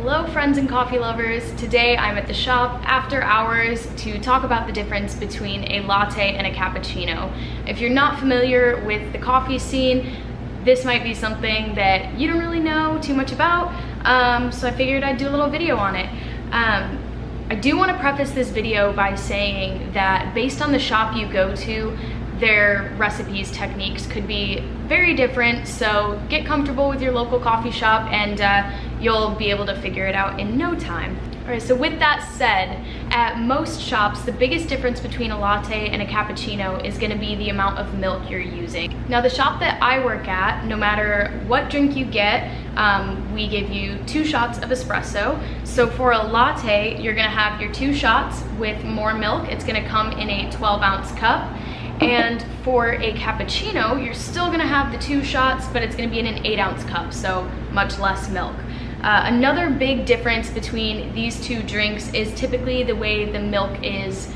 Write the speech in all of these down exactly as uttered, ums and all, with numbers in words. Hello friends and coffee lovers. Today I'm at the shop after hours to talk about the difference between a latte and a cappuccino. If you're not familiar with the coffee scene, this might be something that you don't really know too much about, um, so I figured I'd do a little video on it. Um, I do want to preface this video by saying that based on the shop you go to, their recipes, techniques could be very different, so get comfortable with your local coffee shop and uh, you'll be able to figure it out in no time. All right, so with that said, at most shops, the biggest difference between a latte and a cappuccino is gonna be the amount of milk you're using. Now, the shop that I work at, no matter what drink you get, um, we give you two shots of espresso. So for a latte, you're gonna have your two shots with more milk. It's gonna come in a twelve ounce cup. And for a cappuccino, you're still gonna have the two shots, but it's gonna be in an eight ounce cup, so much less milk. Uh, another big difference between these two drinks is typically the way the milk is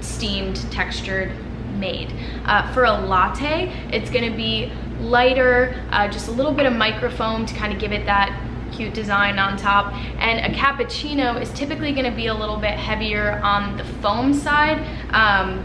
steamed, textured, made. Uh, for a latte, it's gonna be lighter, uh, just a little bit of microfoam to kind of give it that cute design on top, and a cappuccino is typically gonna be a little bit heavier on the foam side. Um,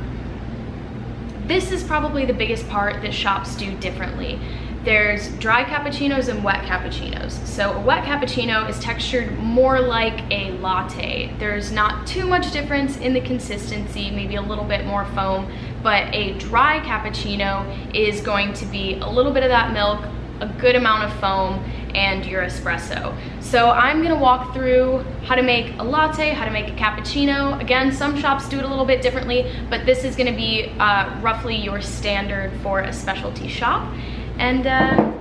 This is probably the biggest part that shops do differently. There's dry cappuccinos and wet cappuccinos. So a wet cappuccino is textured more like a latte. There's not too much difference in the consistency, maybe a little bit more foam, but a dry cappuccino is going to be a little bit of that milk, a good amount of foam, and your espresso. So I'm gonna walk through how to make a latte, how to make a cappuccino. Again, some shops do it a little bit differently, but this is gonna be uh, roughly your standard for a specialty shop. And uh,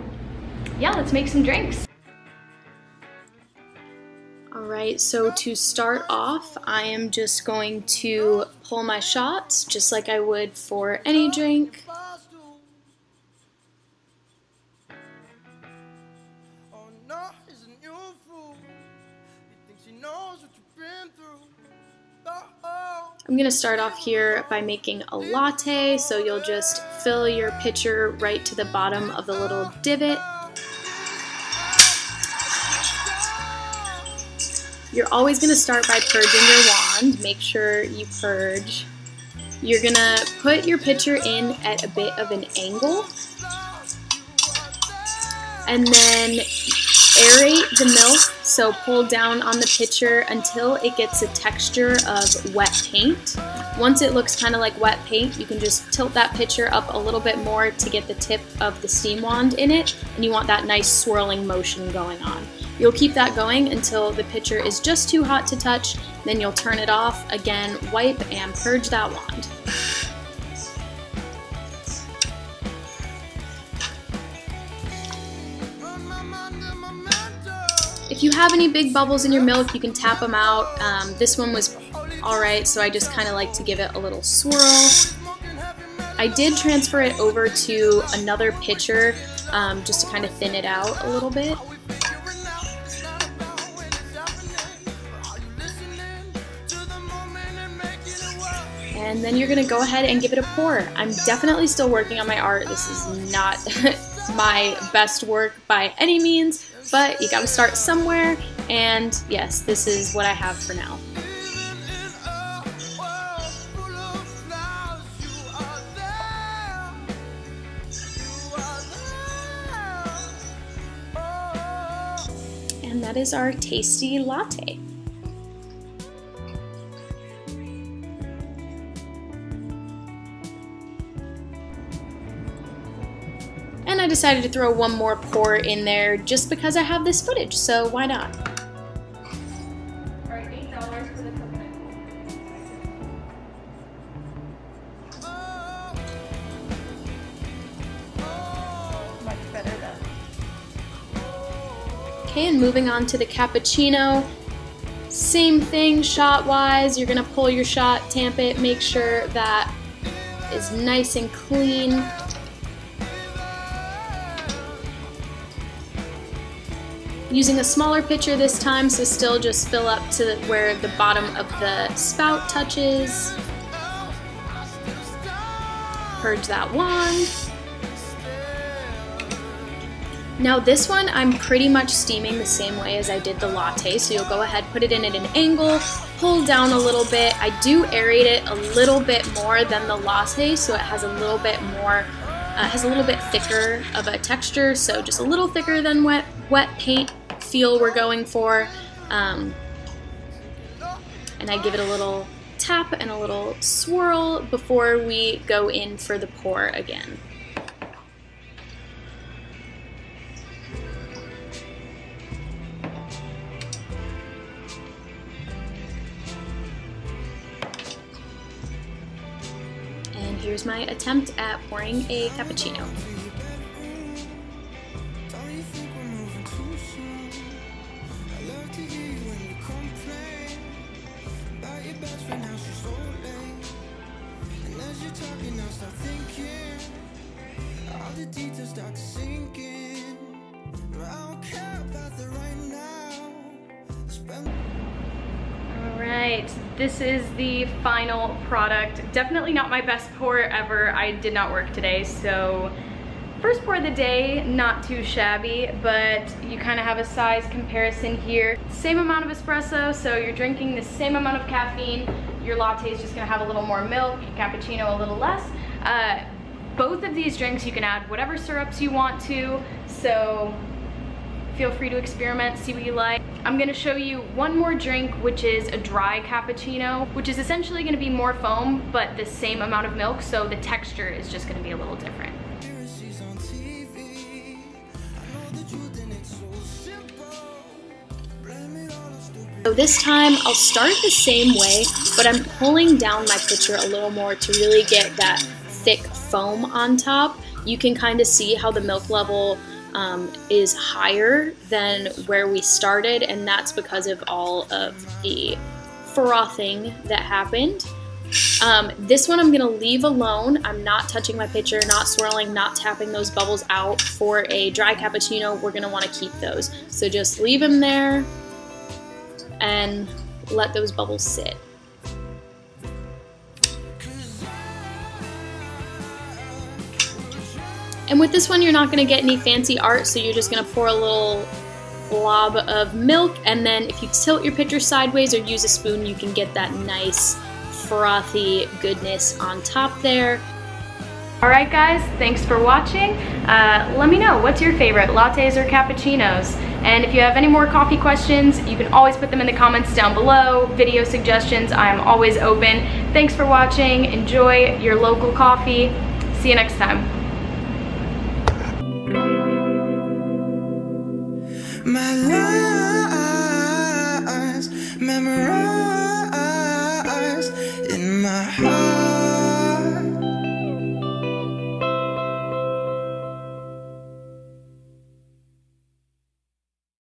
yeah, let's make some drinks. All right, so to start off, I am just going to pull my shots just like I would for any drink. I'm gonna start off here by making a latte, so you'll just fill your pitcher right to the bottom of the little divot. You're always gonna start by purging your wand. Make sure you purge. You're gonna put your pitcher in at a bit of an angle, and then aerate the milk, so pull down on the pitcher until it gets a texture of wet paint. Once it looks kind of like wet paint, you can just tilt that pitcher up a little bit more to get the tip of the steam wand in it, and you want that nice swirling motion going on. You'll keep that going until the pitcher is just too hot to touch, then you'll turn it off. Again, wipe and purge that wand. If you have any big bubbles in your milk, you can tap them out. Um, this one was alright, so I just kind of like to give it a little swirl. I did transfer it over to another pitcher um, just to kind of thin it out a little bit. And then you're going to go ahead and give it a pour. I'm definitely still working on my art. This is not my best work by any means, but you gotta start somewhere, and yes, this is what I have for now. And that is our tasty latte. I decided to throw one more pour in there just because I have this footage, so why not? Much better though. Okay, and moving on to the cappuccino. Same thing shot-wise. You're gonna pull your shot, tamp it, make sure that is nice and clean. Using a smaller pitcher this time, so still just fill up to where the bottom of the spout touches. Purge that wand. Now this one I'm pretty much steaming the same way as I did the latte, so you'll go ahead, put it in at an angle, pull down a little bit. I do aerate it a little bit more than the latte, so it has a little bit more, uh, has a little bit thicker of a texture, so just a little thicker than wet, wet paint feel we're going for. Um, and I give it a little tap and a little swirl before we go in for the pour again. Here's my attempt at pouring a cappuccino. This is the final product. Definitely not my best pour ever. I did not work today, so first pour of the day, not too shabby, but you kind of have a size comparison here. Same amount of espresso, so you're drinking the same amount of caffeine. Your latte is just gonna have a little more milk, cappuccino a little less. Uh, both of these drinks, you can add whatever syrups you want to, so feel free to experiment, see what you like. I'm gonna show you one more drink, which is a dry cappuccino, which is essentially gonna be more foam, but the same amount of milk, so the texture is just gonna be a little different. So this time, I'll start the same way, but I'm pulling down my pitcher a little more to really get that thick foam on top. You can kind of see how the milk level Um, is higher than where we started, and that's because of all of the frothing that happened. Um, this one I'm gonna leave alone. I'm not touching my pitcher, not swirling, not tapping those bubbles out. For a dry cappuccino, we're gonna wanna keep those. So just leave them there and let those bubbles sit. And with this one, you're not gonna get any fancy art, so you're just gonna pour a little blob of milk, and then if you tilt your pitcher sideways or use a spoon, you can get that nice frothy goodness on top there. All right, guys, thanks for watching. Uh, let me know, what's your favorite, lattes or cappuccinos? And if you have any more coffee questions, you can always put them in the comments down below. Video suggestions, I'm always open. Thanks for watching. Enjoy your local coffee. See you next time. My lies memorized in my heart.